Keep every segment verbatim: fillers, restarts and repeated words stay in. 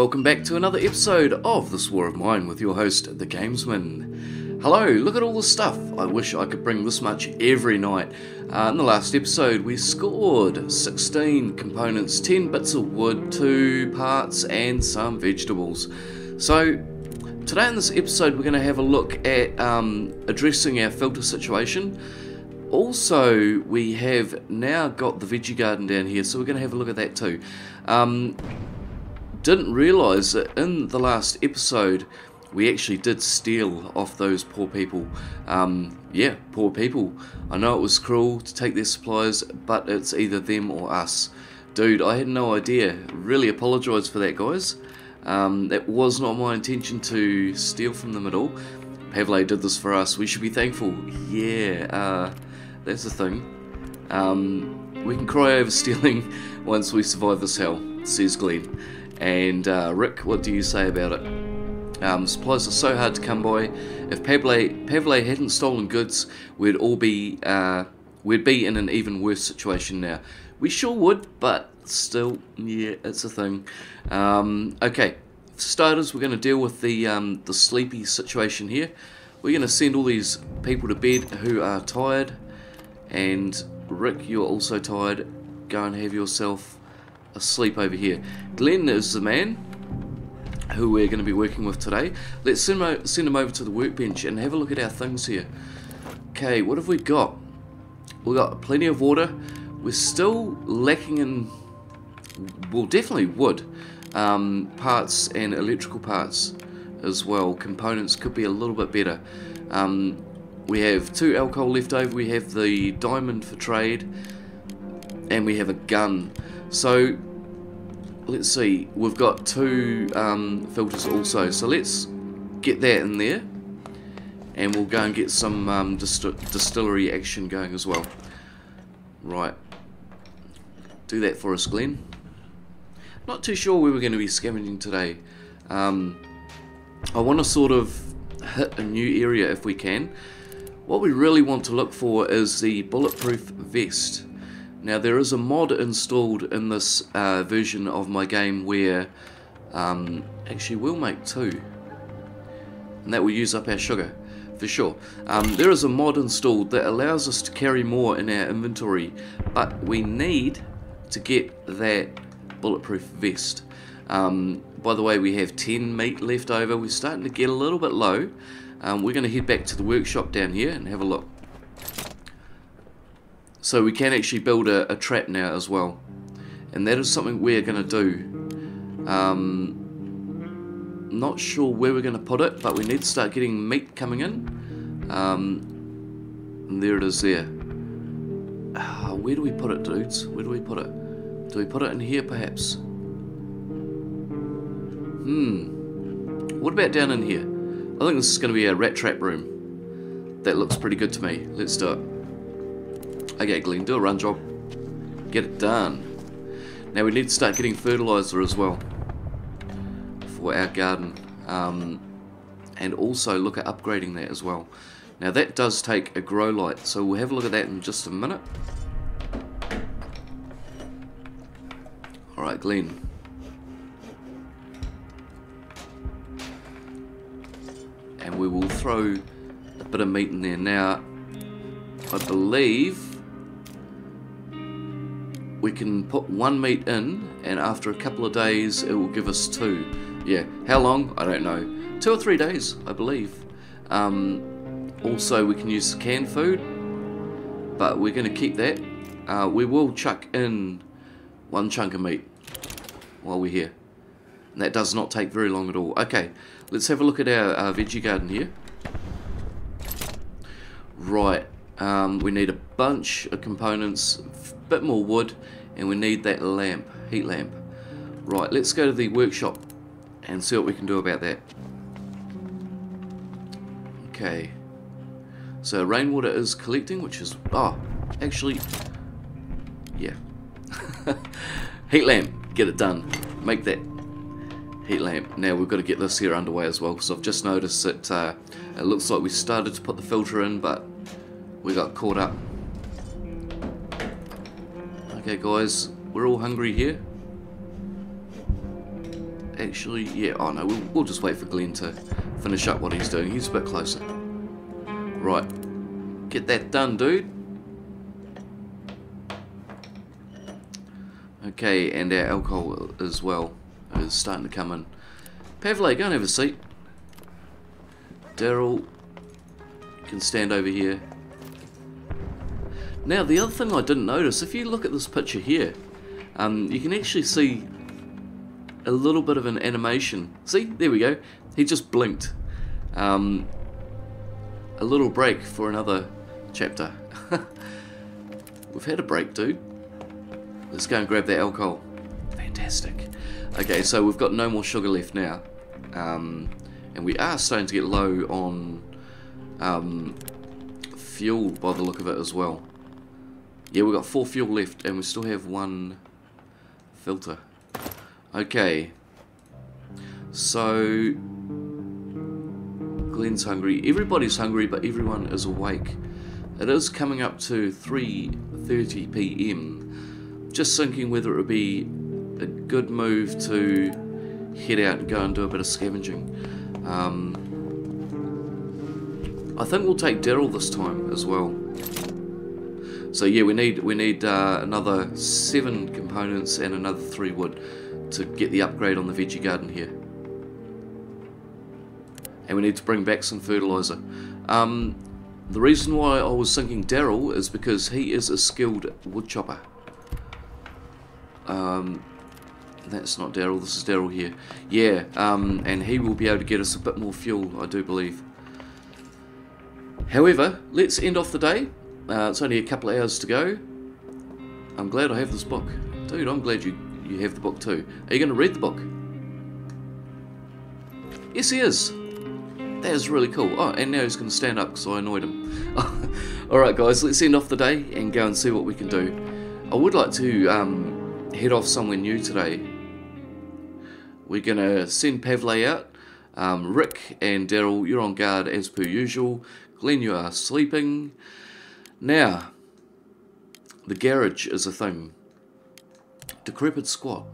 welcome back to another episode of This War of Mine with your host, The Gamesman. Hello, look at all the stuff. I wish I could bring this much every night. Uh, in the last episode, we scored sixteen components, ten bits of wood, two parts, and some vegetables. So, today in this episode, we're going to have a look at um, addressing our filter situation. Also, we have now got the veggie garden down here, so we're going to have a look at that too. Um, didn't realise that in the last episode, we actually did steal off those poor people. Um, yeah, poor people. I know it was cruel to take their supplies, but it's either them or us. Dude, I had no idea. Really apologise for that, guys. Um, that was not my intention to steal from them at all. Pavle did this for us. We should be thankful. Yeah, uh... that's the thing. Um, we can cry over stealing once we survive this hell, says Glenn. And uh, Rick, what do you say about it? Um, supplies are so hard to come by. If Pavle, Pavle hadn't stolen goods, we'd all be uh, we'd be in an even worse situation now. We sure would, but still, yeah, it's a thing. Um, okay, for starters, we're going to deal with the um, the sleepy situation here. We're going to send all these people to bed who are tired. And Rick, you're also tired. Go and have yourself a sleep over here. Glenn is the man who we're going to be working with today. Let's send him, send him over to the workbench and have a look at our things here. Okay, what have we got? We've got plenty of water. We're still lacking in, well, definitely wood um, parts and electrical parts as well. Components could be a little bit better. Um, We have two alcohol left over, we have the diamond for trade, and we have a gun. So, let's see, we've got two um, filters also, so let's get that in there, and we'll go and get some um, dist distillery action going as well. Right, do that for us, Glenn. Not too sure where we're going to be scavenging today. Um, I want to sort of hit a new area if we can. What we really want to look for is the bulletproof vest. Now there is a mod installed in this uh, version of my game where um, actually we'll make two, and that will use up our sugar for sure. Um, there is a mod installed that allows us to carry more in our inventory, but we need to get that bulletproof vest. Um, by the way, we have ten meat left over. We're starting to get a little bit low. Um, we're going to head back to the workshop down here and have a look. So we can actually build a, a trap now as well. And that is something we're going to do. Um, not sure where we're going to put it, but we need to start getting meat coming in. Um, and there it is there. Uh, where do we put it, dudes? Where do we put it? Do we put it in here, perhaps? Hmm. What about down in here? I think this is going to be a rat trap room. That looks pretty good to me. Let's do it. Okay, Glenn, do a run job. Get it done. Now we need to start getting fertilizer as well for our garden. Um, and also look at upgrading that as well. Now that does take a grow light, so we'll have a look at that in just a minute. Alright, Glenn. And we will throw a bit of meat in there. Now, I believe we can put one meat in, and after a couple of days, it will give us two. Yeah, how long? I don't know. Two or three days, I believe. Um, also, we can use canned food, but we're going to keep that. Uh, we will chuck in one chunk of meat while we're here. And that does not take very long at all. Okay, let's have a look at our, our veggie garden here. Right, um, we need a bunch of components, a bit more wood, and we need that lamp, heat lamp. Right, let's go to the workshop and see what we can do about that. Okay, so rainwater is collecting, which is, oh, actually, yeah. Heat lamp, get it done, make that. Heat lamp. Now we've got to get this here underway as well, because I've just noticed that uh, it looks like we started to put the filter in, but we got caught up. Okay guys, we're all hungry here. actually, yeah, oh no, we'll, we'll just wait for Glenn to finish up what he's doing. He's a bit closer. Right, get that done, dude. Okay, and our alcohol as well is starting to come in. Pavle, go and have a seat. Daryl can stand over here. Now, the other thing I didn't notice, if you look at this picture here, um, you can actually see a little bit of an animation. See, there we go. He just blinked. Um, a little break for another chapter. We've had a break, dude. Let's go and grab that alcohol. Fantastic. Okay, so we've got no more sugar left now. Um, and we are starting to get low on um, fuel by the look of it as well. Yeah, we've got four fuel left and we still have one filter. Okay. So, Glenn's hungry. Everybody's hungry, but everyone is awake. It is coming up to three thirty p m Just thinking whether it would be a good move to head out and go and do a bit of scavenging. Um, I think we'll take Daryl this time as well. So yeah, we need we need uh, another seven components and another three wood to get the upgrade on the veggie garden here. And we need to bring back some fertilizer. Um, the reason why I was thinking Daryl is because he is a skilled wood chopper. Um, that's not Daryl, this is Daryl here. Yeah, um, and he will be able to get us a bit more fuel, I do believe. However, let's end off the day. Uh, it's only a couple of hours to go. I'm glad I have this book. Dude, I'm glad you, you have the book too. Are you going to read the book? Yes, he is. That is really cool. Oh, and now he's going to stand up because I annoyed him. Alright guys, let's end off the day and go and see what we can do. I would like to... Um, head off somewhere new today. We're gonna send Pavle out. um, Rick and Daryl, you're on guard as per usual. Glenn, you are sleeping. Now the garage is a thing. Decrepit squat,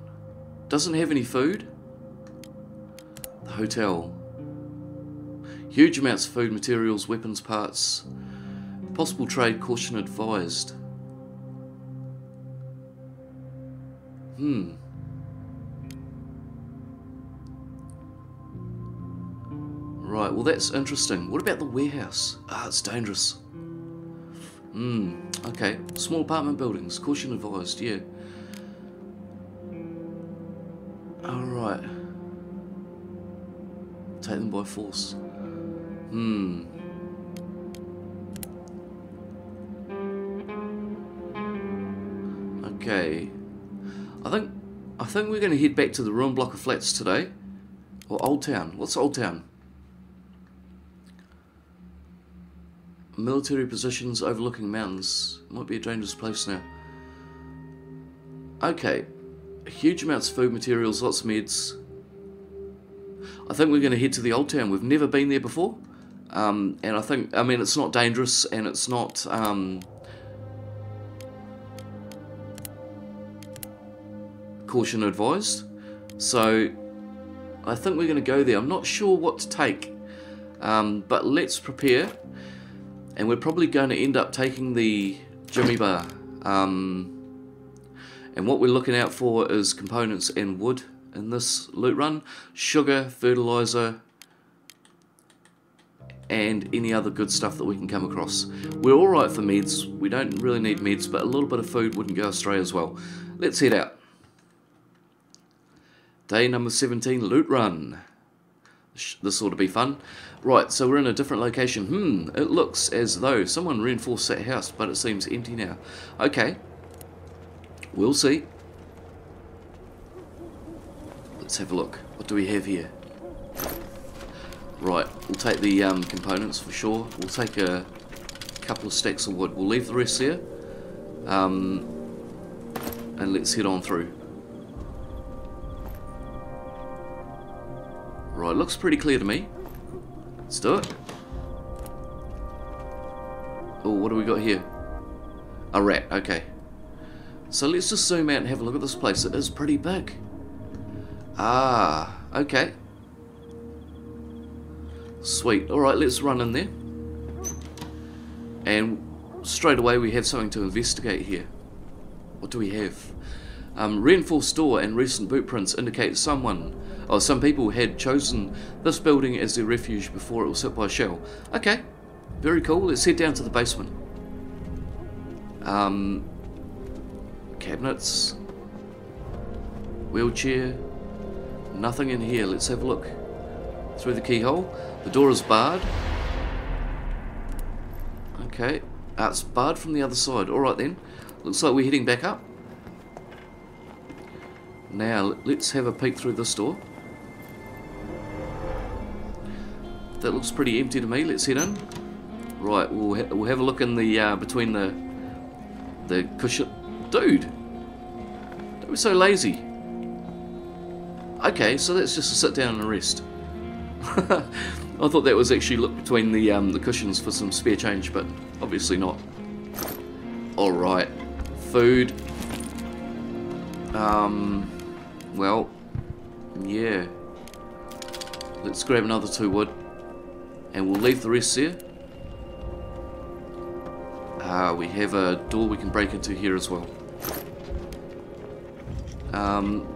doesn't have any food. The hotel, huge amounts of food, materials, weapons, parts. Possible trade, caution advised. Hmm. Right, well that's interesting. What about the warehouse? Ah, it's dangerous. Hmm, okay. Small apartment buildings, caution advised, yeah. Alright. Take them by force. Hmm. Okay. I think I think we're going to head back to the ruined block of flats today, or Old Town. What's Old Town? Military positions overlooking mountains. Might be a dangerous place now. Okay, huge amounts of food, materials, lots of meds. I think we're going to head to the Old Town. We've never been there before, um, and I think I mean it's not dangerous and it's not. Um, Caution advised. So I think we're going to go there. I'm not sure what to take, um, but let's prepare, and we're probably going to end up taking the Jimmy Bar, um, and what we're looking out for is components and wood in this loot run, sugar, fertilizer, and any other good stuff that we can come across. We're alright for meds, we don't really need meds, but a little bit of food wouldn't go astray as well. Let's head out. Day number seventeen, loot run. This ought to be fun. Right, so we're in a different location. Hmm, it looks as though someone reinforced that house, but it seems empty now. Okay. We'll see. Let's have a look. What do we have here? Right, we'll take the um, components for sure. We'll take a couple of stacks of wood. We'll leave the rest there. Um, and let's head on through. Right, looks pretty clear to me. Let's do it. Oh, what do we got here? A rat, okay. So let's just zoom out and have a look at this place. It is pretty big. Ah, okay. Sweet. Alright, let's run in there. And straight away we have something to investigate here. What do we have? Um, reinforced door and recent boot prints indicate someone, or some people had chosen this building as their refuge before it was hit by a shell. Okay, very cool. Let's head down to the basement. Um, cabinets, wheelchair, nothing in here. Let's have a look through the keyhole. The door is barred. Okay, ah, it's barred from the other side. Alright then, looks like we're heading back up. Now, let's have a peek through this door. That looks pretty empty to me. Let's head in. Right, we'll, ha we'll have a look in the, uh, between the, the cushion. Dude! Don't be so lazy. Okay, so that's just to sit down and rest. I thought that was actually look between the, um, the cushions for some spare change, but obviously not. Alright, food. Um... Well, yeah. Let's grab another two wood, and we'll leave the rest there. Ah, uh, we have a door we can break into here as well. Um,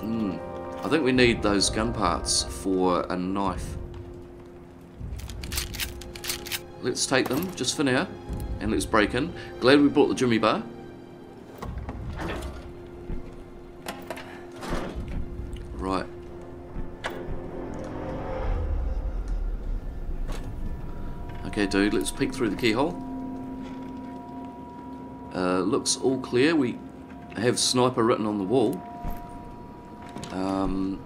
mm, I think we need those gun parts for a knife. Let's take them just for now, and let's break in. Glad we brought the Jimmy Bar. Right. Okay, dude, let's peek through the keyhole. Uh, looks all clear. We have sniper written on the wall. Um,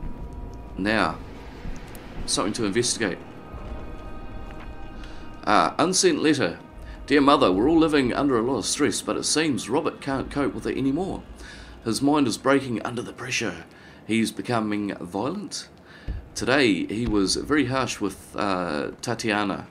now, something to investigate. Ah, unsent letter. Dear mother, we're all living under a lot of stress, but it seems Robert can't cope with it anymore. His mind is breaking under the pressure. He's becoming violent. Today, he was very harsh with uh, Tatiana,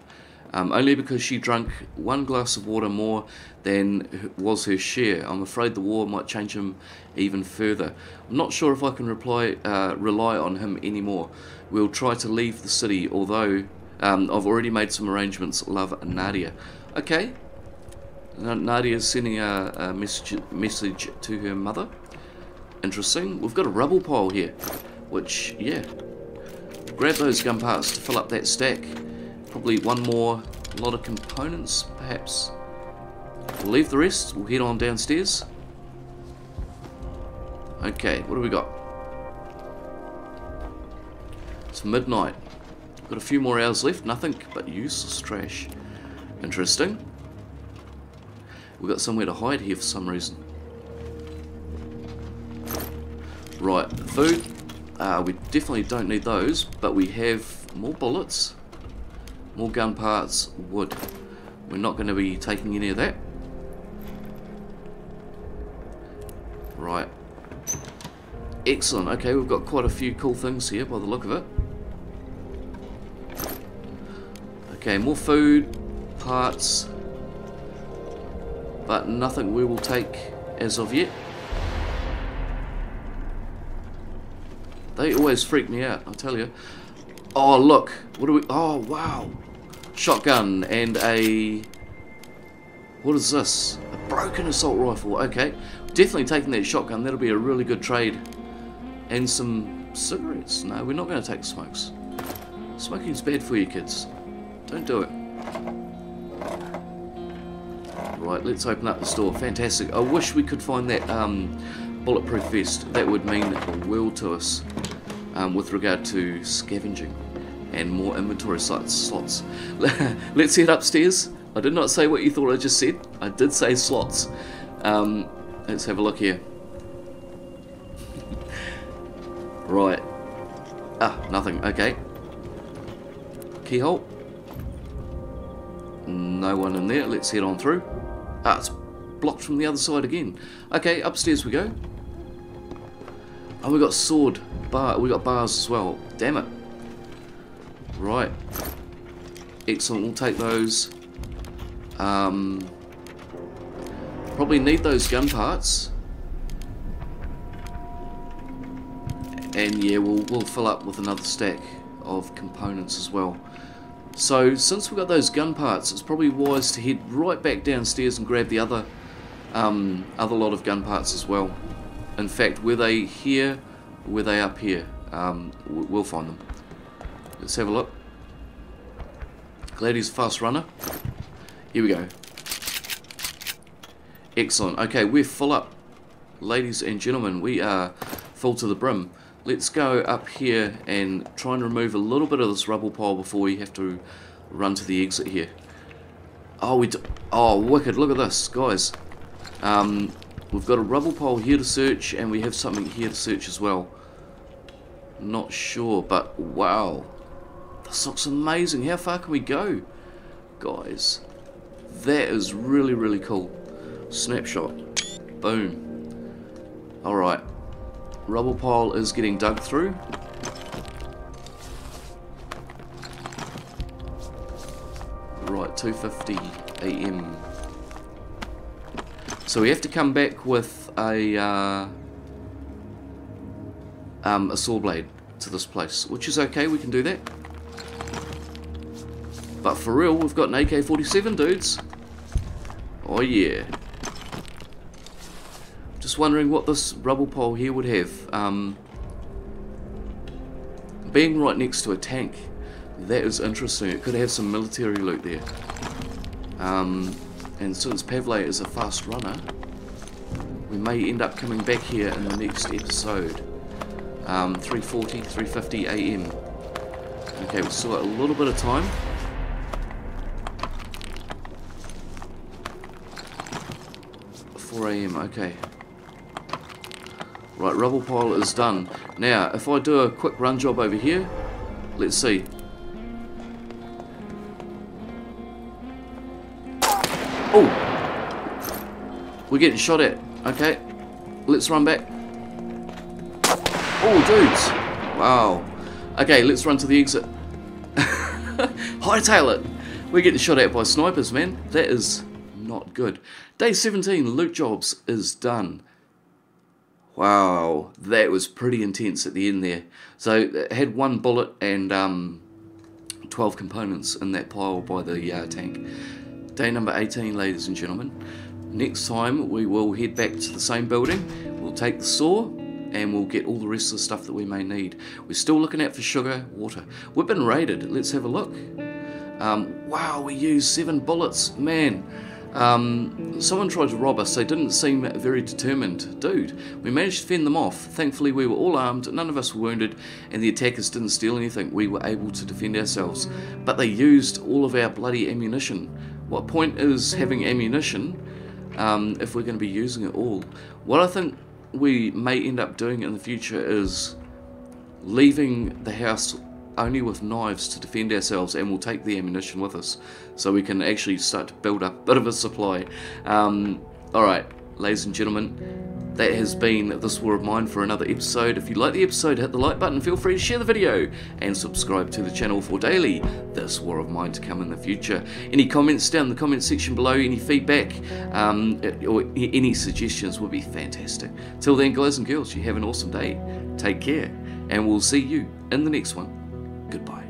um, only because she drank one glass of water more than was her share. I'm afraid the war might change him even further. I'm not sure if I can reply, uh, rely on him anymore. We'll try to leave the city, although um, I've already made some arrangements. Love, Nadia. Okay. Nadia's sending a, a message, message to her mother. Interesting. We've got a rubble pile here, which, yeah, grab those gun parts to fill up that stack. Probably one more lot of components, perhaps. We'll leave the rest. We'll head on downstairs. Okay, what do we got? It's midnight. Got a few more hours left. Nothing but useless trash. Interesting. We've got somewhere to hide here for some reason. Right, food, uh, we definitely don't need those, but we have more bullets, more gun parts, wood. We're not going to be taking any of that. Right, excellent. Okay, we've got quite a few cool things here by the look of it. Okay, more food, parts, but nothing we will take as of yet. They always freak me out, I'll tell you. Oh, look. What do we... Oh, wow. Shotgun and a... What is this? A broken assault rifle. Okay. Definitely taking that shotgun. That'll be a really good trade. And some cigarettes. No, we're not going to take smokes. Smoking's bad for you, kids. Don't do it. Right, let's open up the store. Fantastic. I wish we could find that... Um, bulletproof vest. That would mean the world to us um, with regard to scavenging and more inventory sites, slots. Let's head upstairs. I did not say what you thought I just said. I did say slots. Um, let's have a look here. Right. Ah, nothing. Okay. Keyhole. No one in there. Let's head on through. Ah, it's blocked from the other side again. Okay, upstairs we go. Oh, we got sword bar. We got bars as well. Damn it! Right. Excellent. We'll take those. Um. Probably need those gun parts. and yeah, we'll, we'll fill up with another stack of components as well. So since we've got those gun parts, it's probably wise to head right back downstairs and grab the other um, other lot of gun parts as well. In fact, were they here, were they up here? Um, we'll find them. Let's have a look. Glad he's a fast runner. Here we go. Excellent. Okay, we're full up. Ladies and gentlemen, we are full to the brim. Let's go up here and try and remove a little bit of this rubble pile before we have to run to the exit here. Oh, we do oh, wicked. Look at this, guys. Um, we've got a rubble pile here to search, and we have something here to search as well. Not sure, but wow. This looks amazing. How far can we go? Guys, that is really, really cool. Snapshot. Boom. Alright, rubble pile is getting dug through. Right, two fifty A M. So we have to come back with a, uh, um, a saw blade to this place, which is okay, we can do that. But for real, we've got an A K forty-seven, dudes. Oh yeah. Just wondering what this rubble pile here would have. Um, being right next to a tank, that is interesting. It could have some military loot there. Um, and since Pavle is a fast runner, we may end up coming back here in the next episode. Um, three forty, three fifty A M. Okay, we've still got a little bit of time. four A M, okay. Right, rubble pile is done. Now, if I do a quick run job over here, let's see. Oh! We're getting shot at. Okay, let's run back. Oh, dudes! Wow. Okay, let's run to the exit. Hightail it! We're getting shot at by snipers, man. That is not good. Day seventeen, loot jobs is done. Wow, that was pretty intense at the end there. So it had one bullet and um, twelve components in that pile by the uh, tank. Day number eighteen, ladies and gentlemen. Next time we will head back to the same building, we'll take the saw, and we'll get all the rest of the stuff that we may need. We're still looking out for sugar, water. We've been raided, let's have a look. Um, wow, we used seven bullets, man. Um, someone tried to rob us, they didn't seem very determined. Dude, we managed to fend them off. Thankfully we were all armed, none of us were wounded, and the attackers didn't steal anything. We were able to defend ourselves. But they used all of our bloody ammunition. What point is having ammunition um, if we're going to be using it all? What I think we may end up doing in the future is leaving the house only with knives to defend ourselves, and we'll take the ammunition with us so we can actually start to build up a bit of a supply. Um, alright, ladies and gentlemen, that has been This War of Mine for another episode. If you like the episode, hit the like button, feel free to share the video, and subscribe to the channel for daily This War of Mine to come in the future. Any comments down in the comment section below, any feedback, um, or any suggestions would be fantastic. Till then, guys and girls, you have an awesome day, take care, and we'll see you in the next one. Goodbye.